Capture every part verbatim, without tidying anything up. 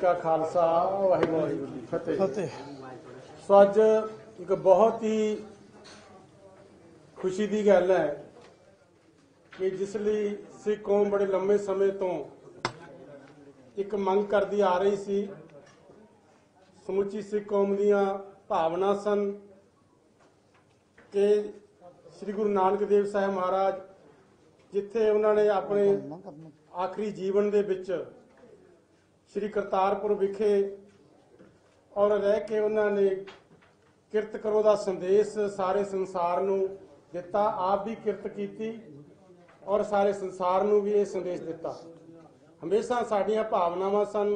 का खालसा वाहिगुरु जी की फतेह। सो अज एक बहुत ही खुशी की गल है कि जिसलिए सिख कौम बड़े लंबे समय तो एक मंग करती आ रही सी, समुची सिख कौम दियां भावना सन कि श्री गुरु नानक देव साहब महाराज जिथे उन्होंने अपने आखिरी जीवन के विच श्री करतारपुर विखे और रह के उन्होंने किरत करो का संदेश सारे संसार नूं दिता, आप भी किरत की और सारे संसार नूं भी ये संदेश दिता। हमेशा साडियां भावनावां सन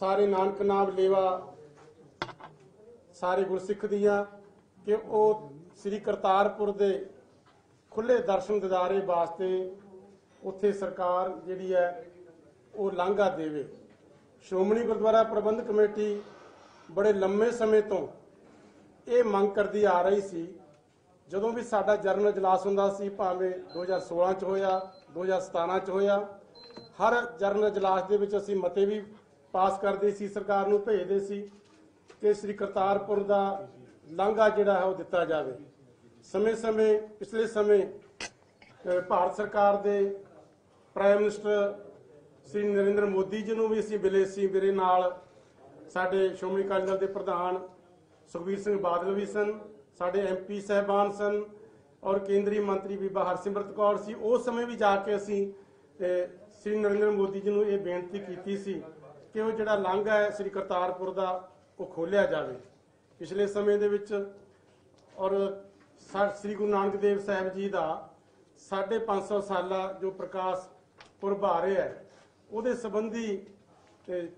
सारे नानक नाम लेवा सारे गुरसिख दियां कि वो श्री करतारपुर दे खुले दर्शन दिदारे वास्ते उत्थे सरकार जिहड़ी है वो लांघा देवे। श्रोमणी गुरद्वारा प्रबंधक कमेटी बड़े लंबे समय तो ये मांग करती आ रही सी। जदों भी साडा जरनल इजलास हुंदा सी, भावें दो हज़ार सोलह च होया दो हज़ार सतारह च होया, हर जरनल इजलास दे विच असीं मते भी पास करदे सी, सरकार नूं भेजदे सी कि श्री करतारपुर का लांघा जिहड़ा है वो दिता जाए। समय समय पिछले समय भारत सरकार के प्राइम मिनिस्टर श्री नरेंद्र मोदी जी नूं भी असीं मिले सी, मेरे नाल साडे श्रोमणी अकाली दल के प्रधान सुखबीर बादल भी सन, साडे एम पी साहबान सन और केंद्रीय मंत्री बीबा हरसिमरत कौर सी। उस समय भी जाके असीं श्री नरेंद्र मोदी जी नूं ये बेनती कीती सी कि वो जिहड़ा लांघा है श्री करतारपुर का वो खोलिया जाए। पिछले समय दे विच और श्री गुरु नानक देव साहब जी का साढ़े पाँच सौ साला जो प्रकाश पुरब आ रहा है वो संबंधी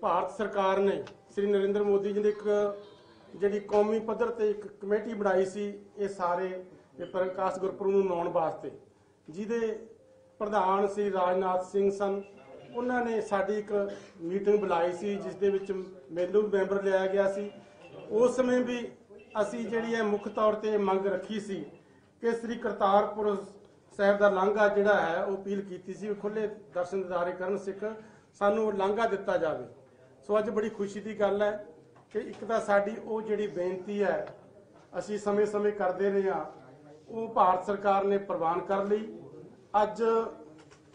भारत सरकार ने श्री नरेंद्र मोदी जी ने एक जी कौमी पद्धर से एक कमेटी बनाई सी ये सारे प्रकाश गुरपुरब नूं मनाउण वास्ते, जिहदे प्रधान श्री राजनाथ सिंह सन। उन्होंने साड़ी एक मीटिंग बुलाई सी जिस दे विच मैनू भी मैंबर लिया गया सी। उस समय भी असी जिहड़ी है मुख्य तौर पर मंग रखी सी कि श्री करतारपुर साहब का लांघा जिहड़ा है वो अपील कीती सी खुले दर्शन दिदारे करन सिख सानू लांघा दिता जाए। सो अज बड़ी खुशी की गल है कि एक तां साडी वो जिहड़ी बेनती है असी समय समय करते रहे हाँ, वो भारत सरकार ने प्रवान कर लई। अज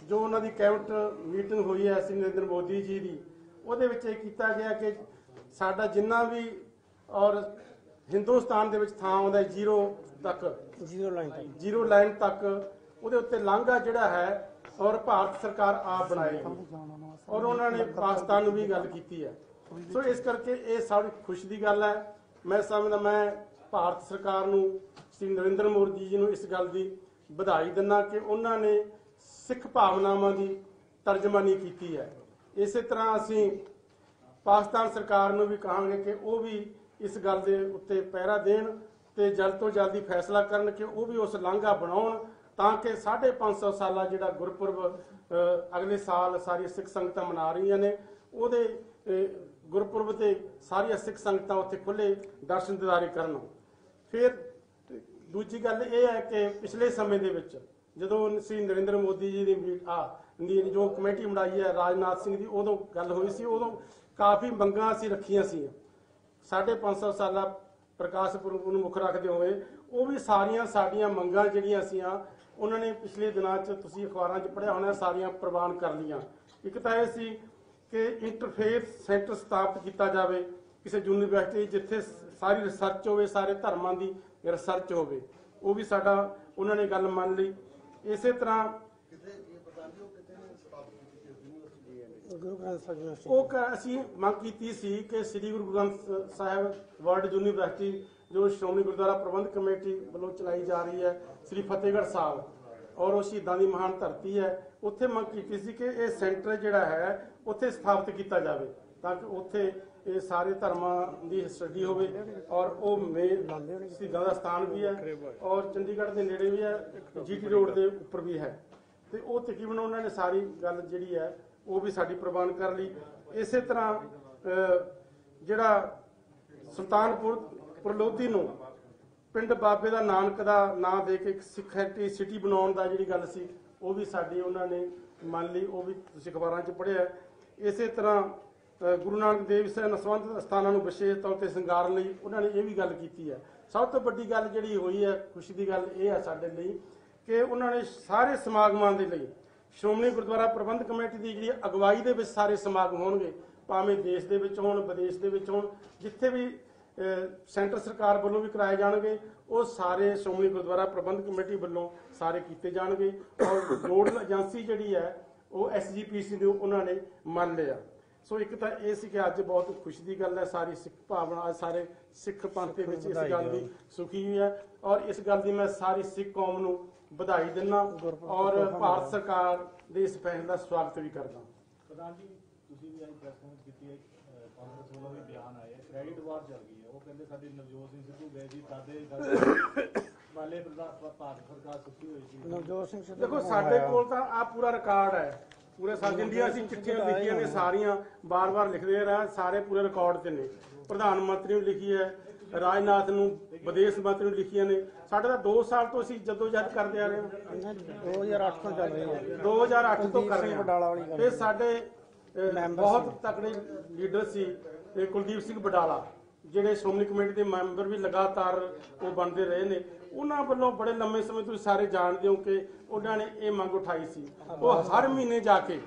जो उन्होंने कैबिनेट मीटिंग हुई है श्री नरेंद्र मोदी जी की, वो किया गया कि साडा जिन्ना भी और हिंदुस्तान के थां आउंदा जीरो तक जीरो लाइन जीरो लाइन तक वो उत्ते लांघा जिहड़ा है और भारत सरकार आप बनाएगी और उन्होंने पाकिस्तान भी गल की है। सो इस करके ये सब खुशी की गल है। मैं समझदा मैं भारत सरकार नूं श्री नरेंद्र मोदी जी नूं इस गल की बधाई दिंदा कि उन्होंने सिख भावनावां की तर्जमानी की है। इस तरह असी पाकिस्तान सरकार को भी कहांगे कि वह भी इस गल के उत्ते पहरा देण ते जल्द तो जल्दी फैसला करन कि वह भी उस लांघा बनाउण तां कि साढ़े पाँच सौ साला जिहड़ा गुरपुरब अगले साल सारी सिख संगतां मना रही ने, उहदे गुरपुरब ते सारिया सिख संगतां उत्थे खुले दर्शन दिदारे करन। फिर दूजी गल इह है कि पिछले समय दे विच जदों श्री नरेंद्र मोदी जी ने जो कमेटी बनाई है राजनाथ सिंह की, उदों गल हुई सी, उदों काफ़ी मंगां असीं रखियां सी साढ़े पाँच सौ साला प्रकाश पुरब नूं मुख रखदे होए, वो भी सारियां साडियां मंगां जिहड़ियां असीं उन्होंने पिछले दिनां च तुसीं अखबारां च पढ़िया होना सारियां प्रवान कर लियां। एक तां इह सी कि इंटरफेथ सेंटर स्थापित किया जाए किसी यूनीवर्सिटी जिथे सारी रिसर्च होवे, सारे धर्मां दी रिसर्च होवे, वो भी साडा उन्होंने गल मन लई। इस तरह असी मंग की सी कि श्री गुरु ग्रंथ साहब वर्ल्ड यूनीवर्सिटी जो श्रोमणी गुरुद्वारा प्रबंधक कमेटी वालों चलाई जा रही है श्री फतेहगढ़ साहब और शहीदां दी महान धरती है, उत्थे मंग की सी कि यह सेंटर जिहड़ा है उत्थे स्थापित किया जाए ताकि उत्थे ये सारे धर्मां की स्टडी होवे और वो मेन शहीदां दा स्थान भी है और चंडीगढ़ के नेड़े भी है, जी टी रोड के उपर भी है, तो वो तकरीबन उन्होंने सारी गल जी है वो भी साड़ी प्रवान कर ली। इस तरह जिहड़ा सुल्तानपुर परलोधी नूं पिंड बाबे का नानक का नां दे के सिख हैरिटेज सिटी बनाउण दा जिहड़ी गल सी वो भी साड़ी उन्होंने मन ली, वो भी तुसीं अखबारां च पढ़िया। इस तरह गुरु नानक देव जी ने संबंधित स्थानों को विशेष तौर पर संगार लई उन्होंने ये भी गल की है। सब तो बड़ी गल जी हुई है खुशी की गल यह है साडे लई कि उन्होंने सारे समागमां दे लई श्रोमणी गुरुद्वारा प्रबंधक कमेटी की जी अगवाई दे विच सारे समागम होणगे, भावें देश दे विच होण विदेश दे विच होण, जिथे भी सेंटर सरकार वालों भी कराए जाएंगे और सारे श्रोमणी गुरुद्वारा प्रबंधक कमेटी वालों सारे किए जाएंगे और नोडल एजेंसी जी है वो एस जी पी सी उन्होंने मान लिया। सो एक तो यह कि अज बहुत खुशी की गल है, सारी सिख भावना अज सारे सिख पंथ के इस गल की सुखी है और इस गल की मैं सारी सिख कौम नूं बधाई दिना और भारत सरकार के इस फैसले का स्वागत भी करदा। प्रधान जी तुसीं भी अज प्रेस कॉन्फ्रेंस कीती है, कांग्रेस वालों भी बयान आए क्रेडिट वार चल गई है, वो कहते साडे नवजोत सिंह सिद्धू गए जी साडे वाले भारत सरकार सुखी हुई थी। नवजोत सिंह सिद्धू देखो साडे कोल तां आ पूरा रिकॉर्ड है, पूरे साजिंदियां असीं चिट्ठियां लिखियां ने सारियां बार बार लिखदे रहे सारे पूरे रिकॉर्ड ते ने, प्रधानमंत्री नूं लिखी है, राजनाथ नूं विदेश मंत्री नूं लिखियां ने। साडा तां दो साल तो असीं जद्दोजहद करदे आ रहे हां, दो हज़ार आठ ਤੋਂ ਚੱਲ ਰਹੀ है, दो हज़ार आठ ਤੋਂ ਕਰ ਰਹੇ ਹਾਂ। ਇਹ ਸਾਡੇ बहुत तकड़े लीडर सी कुलदीप सिंह बडाला जिहड़े श्रोमणी कमेटी के मैंबर भी लगातार वो बनते रहे ने, उन्होंने वालों बड़े लंबे समय तुसीं सारे जानते हो कि उन्होंने ये मंग उठाई सी, वो हर महीने जाके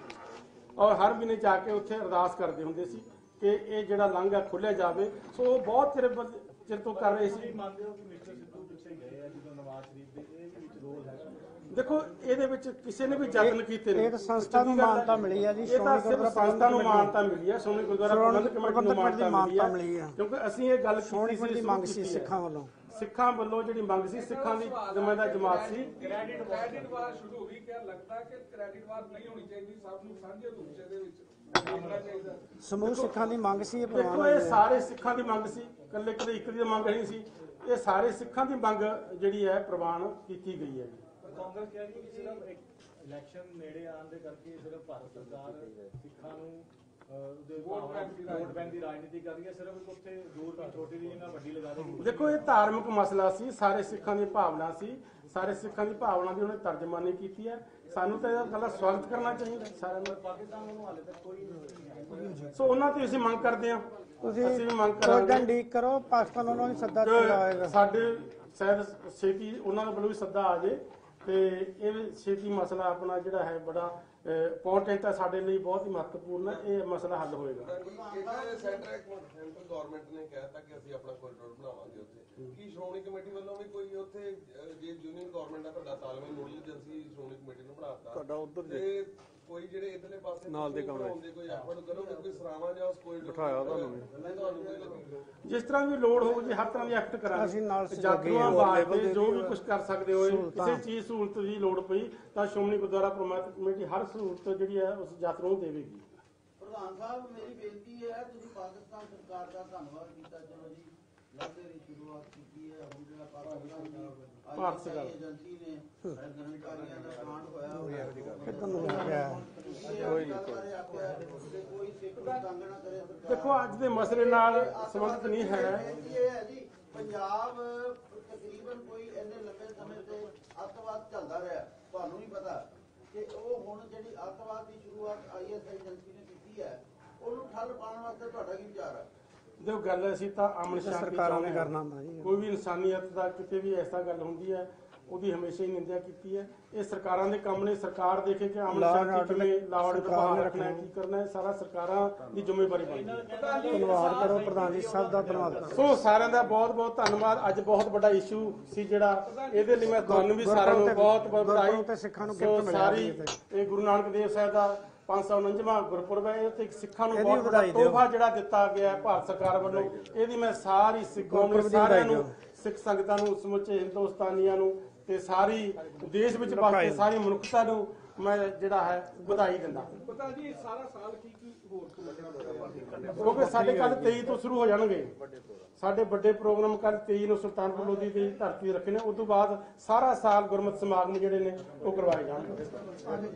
और हर महीने जाके उत्थे अरदास करते होंगे सी कि ये जिहड़ा लांघा खोलिया जाए। सो बहुत चिर चिर तो कर रहे सी। देखो ਇਹਦੇ ਵਿੱਚ ਕਿਸੇ ਨੇ ਵੀ ਯਤਨ ਕੀਤੇ ਨੇ, ਇਹ ਤਾਂ ਸੰਸਥਾ ਨੂੰ ਮਾਨਤਾ ਮਿਲੀ ਹੈ ਜੀ, ਸੰਸਥਾ ਨੂੰ ਮਾਨਤਾ ਮਿਲੀ ਹੈ, ਸ਼੍ਰੋਮਣੀ ਗੁਰਦੁਆਰਾ ਪ੍ਰਬੰਧਕ ਕਮੇਟੀ ਨੂੰ ਮਾਨਤਾ ਮਿਲੀ ਹੈ, ਕਿਉਂਕਿ ਅਸੀਂ ਇਹ ਗੱਲ ਕੀਤੀ ਸੀ ਮੰਗ ਸੀ ਸਿੱਖਾਂ ਵੱਲੋਂ, ਸਿੱਖਾਂ ਵੱਲੋਂ ਜਿਹੜੀ ਮੰਗ ਸੀ ਸਿੱਖਾਂ ਦੀ ਜ਼ਿੰਮੇਵਾਰ ਜਮਾਤ ਸੀ। ਕ੍ਰੈਡਿਟ ਕ੍ਰੈਡਿਟ ਵਾਰ ਸ਼ੁਰੂ ਹੋ ਗਈ ਕਿ ਲੱਗਦਾ ਕਿ ਕ੍ਰੈਡਿਟ ਵਾਰ ਨਹੀਂ ਹੋਣੀ ਚਾਹੀਦੀ, ਸਭ ਨੂੰ ਸਾਂਝੇ ਰੂਪ ਦੇ ਵਿੱਚ ਹੋਣਾ ਚਾਹੀਦਾ। ਸਮੂਹ ਸਿੱਖਾਂ ਦੀ ਮੰਗ ਸੀ, ਇਹ ਦੇਖੋ ਇਹ ਸਾਰੇ ਸਿੱਖਾਂ ਦੀ ਮੰਗ ਸੀ, ਇਕੱਲੇ ਇਕੱਲੇ ਇੱਕ ਦੀ ਮੰਗ ਨਹੀਂ ਸੀ, ਇਹ ਸਾਰੇ ਸਿੱਖਾਂ ਦੀ ਮੰਗ ਜਿਹੜੀ ਹੈ ਪ੍ਰਵਾਨ ਕੀਤੀ ਗਈ ਹੈ। ਕਾਂਗਰਸ ਕਹਿ ਰਹੀ ਕਿ ਸਿਰਫ ਇਲੈਕਸ਼ਨ ਨੇੜੇ ਆਉਣ ਦੇ ਕਰਕੇ ਸਿਰਫ ਭਾਰਤ ਸਰਕਾਰ ਸਿੱਖਾਂ ਨੂੰ ਵੋਟ ਬੈਂਕ ਦੀ ਰਾਜਨੀਤੀ ਕਰ ਰਹੀ ਹੈ, ਸਿਰਫ ਉੱਥੇ ਜ਼ੋਰ ਦੀ ਛੋਟੀ ਜਿਹੀ ਨਾ ਵੱਡੀ ਲਗਾ ਦੇਗੀ। ਦੇਖੋ ਇਹ ਧਾਰਮਿਕ ਮਸਲਾ ਸੀ, ਸਾਰੇ ਸਿੱਖਾਂ ਦੀ ਭਾਵਨਾ ਸੀ, ਸਾਰੇ ਸਿੱਖਾਂ ਦੀ ਭਾਵਨਾ ਦੀ ਉਹਨੇ ਤਰਜਮਾਨੀ ਕੀਤੀ ਹੈ, ਸਾਨੂੰ ਤਾਂ ਇਹਦਾ ਪਹਿਲਾਂ ਸਵਾਗਤ ਕਰਨਾ ਚਾਹੀਦਾ ਸਾਰਿਆਂ ਨੂੰ। ਪਾਕਿਸਤਾਨ ਨੂੰ ਹਾਲੇ ਤੱਕ ਕੋਈ ਸੋ ਉਹਨਾਂ ਤੇ ਅਸੀਂ ਮੰਗ ਕਰਦੇ ਹਾਂ, ਤੁਸੀਂ ਅਸੀਂ ਵੀ ਮੰਗ ਕਰਾਂਗੇ ਡੀਕ ਕਰੋ ਪਾਕਿਸਤਾਨ ਉਹਨਾਂ ਨੂੰ ਸੱਦਾ ਚਲਾਏਗਾ, ਸਾਡੇ ਸ਼ਾਇਦ ਛੇਤੀ ਉਹਨਾਂ ਵੱਲੋਂ ਵੀ ਸੱਦਾ ਆ ਜਾਏ ਤੇ ਇਹ ਛੇਤੀ ਮਸਲਾ ਆਪਣਾ ਜਿਹੜਾ ਹੈ ਬੜਾ ਇੰਪੋਰਟੈਂਟ ਹੈ, ਸਾਡੇ ਲਈ ਬਹੁਤ ਹੀ ਮਹੱਤਵਪੂਰਨ ਹੈ, ਇਹ ਮਸਲਾ ਹੱਲ ਹੋਏਗਾ। ਸੈਂਟਰ ਗਵਰਨਮੈਂਟ ਨੇ ਕਿਹਾ ਤਾਂ ਕਿ ਅਸੀਂ ਆਪਣਾ ਕੋਰੀਡੋਰ ਬਣਾਵਾਂਗੇ ਉੱਥੇ, ਕੀ ਸ਼੍ਰੋਮਣੀ ਕਮੇਟੀ ਵੱਲੋਂ ਵੀ ਕੋਈ ਉੱਥੇ ਜੇ ਯੂਨੀਅਨ ਗਵਰਨਮੈਂਟ ਦਾ ਤੁਹਾਡਾ ਤਾਲਮੇਲ ਨੋਡਲ ਏਜੰਸੀ ਸ਼੍ਰੋਮਣੀ ਕਮੇਟੀ ਨੂੰ ਬਣਾਤਾ ਤੁਹਾਡਾ ਉੱਧਰ ਜੇ ਕੋਈ ਜਿਹੜੇ ਇਧਰਲੇ ਪਾਸੇ ਨਾਲ ਦੇ ਕੰਮ ਹੁੰਦੇ ਕੋਈ ਐਫਰਟ ਕਰੋਗੇ ਕੋਈ ਸਰਾਵਾਂ ਜਾਂ ਉਸ ਕੋਰੀਡੋਰ ਬਿਠਾਇਆ ਤੁਹਾਨੂੰ ਜਿਸ ਤਰ੍ਹਾਂ ਵੀ ਲੋੜ ਹੋਊਗੀ ਹਰ ਤਰ੍ਹਾਂ ਦੀ ਐਕਟ ਕਰਾਂਗੇ ਅਸੀਂ ਨਾਲ ਸਹਿਯੋਗ, ਜੋ ਵੀ ਕੁਝ ਕਰ ਸਕਦੇ ਹੋਏ ਕਿਸੇ ਚੀਜ਼ ਸਹੂਲਤ ਦੀ ਲੋੜ ਪਈ ਤਾਂ ਸ਼੍ਰੋਮਣੀ ਗੁਰਦੁਆਰਾ ਪ੍ਰਬੰਧਕ ਕਮੇਟੀ ਹਰ ਸਹੂਲਤ ਜਿਹੜੀ ਹੈ ਉਸ ਯਾਤਰਾ ਨੂੰ ਦੇਵੇਗੀ। ਪ੍ਰਧਾਨ ਸਾਹਿਬ ਮੇਰੀ ਬੇਨਤੀ ਹੈ ਤੁਸੀਂ ਪਾਕਿਸਤਾਨ ਸਰਕਾਰ ਦਾ ਧੰਨਵਾਦ ਕੀਤਾ, ਚਲੋ ਜੀ ਲਾਗੇ ਦੀ ਸ਼ੁਰੂਆਤ ਕੀਤੀ ਹੈ, ਹੁਣ ਜਿਹੜਾ ਪਾਕਿਸਤਾਨ ਦੀ ਏਜੰਸੀ ਨੇ ਗ੍ਰੰਥਕਾਰੀਆਂ ਦਾ ਕਾਂਡ ਹੋਇਆ ਕਿਤਨ ਹੋ ਗਿਆ ਕੋਈ ਕੋਈ ਸਿੱਖ ਤੰਗ ਨਾ ਕਰੇ ਸਰਕਾਰ। ਦੇਖੋ ਅੱਜ ਦੇ ਮਸਲੇ ਨਾਲ ਸੰਬੰਧਿਤ ਨਹੀਂ ਹੈ ਜੀ, ਪੰਜਾਬ ਤਕਰੀਬਨ ਕੋਈ ਇੰਨੇ ਲੰਬੇ ਸਮੇਂ ਤੋਂ ਅੱਤਵਾਦ ਚੱਲਦਾ ਰਿਹਾ, ਤੁਹਾਨੂੰ ਵੀ ਪਤਾ ਕਿ ਉਹ ਹੁਣ ਜਿਹੜੀ ਅੱਤਵਾਦ ਦੀ ਸ਼ੁਰੂਆਤ ਆਈਐਸਆਈ ਏਜੰਸੀ ਨੇ ਕੀਤੀ ਹੈ ਉਹਨੂੰ ਠੱਲ ਪਾਉਣ ਵਾਸਤੇ ਤੁਹਾਡਾ ਕੀ ਵਿਚਾਰ ਹੈ? ਦੇਖੋ ਗੱਲ ਅਸੀਂ ਤਾਂ ਅਮਨ ਸ਼ਾਂਤੀ ਚਾਹੁੰਦੇ ਕਰਨਾ ਹੁੰਦਾ ਜੀ, ਕੋਈ ਵੀ ਇਨਸਾਨੀਅਤ ਦਾ ਕਿਤੇ ਵੀ ਐਸਾ ਗੱਲ ਹੁੰਦੀ ਹੈ ਉਹਦੀ ਹਮੇਸ਼ਾ ਹੀ ਨਿੰਦਿਆ ਕੀਤੀ ਹੈ, ਇਹ ਸਰਕਾਰਾਂ ਦੇ ਕੰਮ ਨੇ, ਸਰਕਾਰ ਦੇਖੇ ਕਿ ਅਮਨ ਸ਼ਾਂਤੀ ਕਿਵੇਂ ਲਾਡ ਬਹਾਲ ਰੱਖਣਾ ਕੀ ਕਰਨਾ ਹੈ, ਸਾਰਾ ਸਰਕਾਰਾਂ ਦੀ ਜ਼ਿੰਮੇਵਾਰੀ ਬਣਦੀ। ਧੰਨਵਾਦ ਕਰੋ ਪ੍ਰਧਾਨ ਜੀ ਸਾਹਿਬ ਦਾ, ਧੰਨਵਾਦ। ਸੋ ਸਾਰਿਆਂ ਦਾ ਬਹੁਤ ਬਹੁਤ ਧੰਨਵਾਦ, ਅੱਜ ਬਹੁਤ ਵੱਡਾ ਇਸ਼ੂ ਸੀ ਜਿਹੜਾ ਇਹਦੇ ਲਈ ਮੈਂ ਤੁਹਾਨੂੰ ਵੀ ਸਾਰਿਆਂ ਨੂੰ ਬਹੁਤ ਬਹੁਤ ਵਧਾਈ। ਸਿੱਖਾਂ ਨੂੰ ਸਾਰੀ ਇਹ ਗੁਰੂ ਨਾਨਕ ਦੇਵ ਸਾਹਿਬ ਦਾ ਪੰਜ ਸੌ ਉਣੰਜਵਾਂ ਗੁਰਪੁਰਬ ਹੈ, ਇਹ ਸਿੱਖਾਂ ਨੂੰ ਬਹੁਤ ਵੱਡਾ ਤੋਹਫਾ ਜਿਹੜਾ ਦਿੱਤਾ ਗਿਆ ਭਾਰਤ ਸਰਕਾਰ ਵੱਲੋਂ, ਇਹਦੀ ਮੈਂ ਸਾਰੀ ਸਿੱਖ ਕੌਮ ਨੂੰ ਸਾਰਿਆਂ ਨੂੰ ਸਿੱਖ ਸੰਗਤਾਂ ਨੂੰ ਸਮੁੱਚੇ ਹਿੰਦੁਸਤਾਨੀਆਂ ਨੂੰ ਤੇ ਸਾਰੀ ਦੇਸ਼ ਵਿੱਚ ਵਸਦੇ ਸਾਰੀ ਮਨੁੱਖਤਾ ਨੂੰ ਮੈਂ ਜਿਹੜਾ ਹੈ ਵਧਾਈ ਦਿੰਦਾ। ਪਤਾ ਜੀ ਸਾਰਾ ਸਾਲ ਕੀ ਕੀ ਹੋਰ ਤੋਂ ਲੱਗਣਾ, ਕਿਉਂਕਿ ਸਾਡੇ ਕੱਲ ਤੇਈ ਤੋਂ ਸ਼ੁਰੂ ਹੋ ਜਾਣਗੇ ਸਾਡੇ ਵੱਡੇ ਪ੍ਰੋਗਰਾਮ, ਕੱਲ ਤੇਈ ਨੂੰ ਸੁਲਤਾਨਪੁਰ ਲੋਧੀ ਦੀ ਧਰਤੀ ਰੱਖੇ ਨੇ, ਉਸ ਤੋਂ ਬਾਅਦ ਸਾਰਾ ਸਾਲ ਗੁਰਮਤਿ ਸਮਾਗਮ ਜਿਹੜੇ ਨੇ ਉਹ ਕਰਵਾਏ ਜਾਣਗੇ।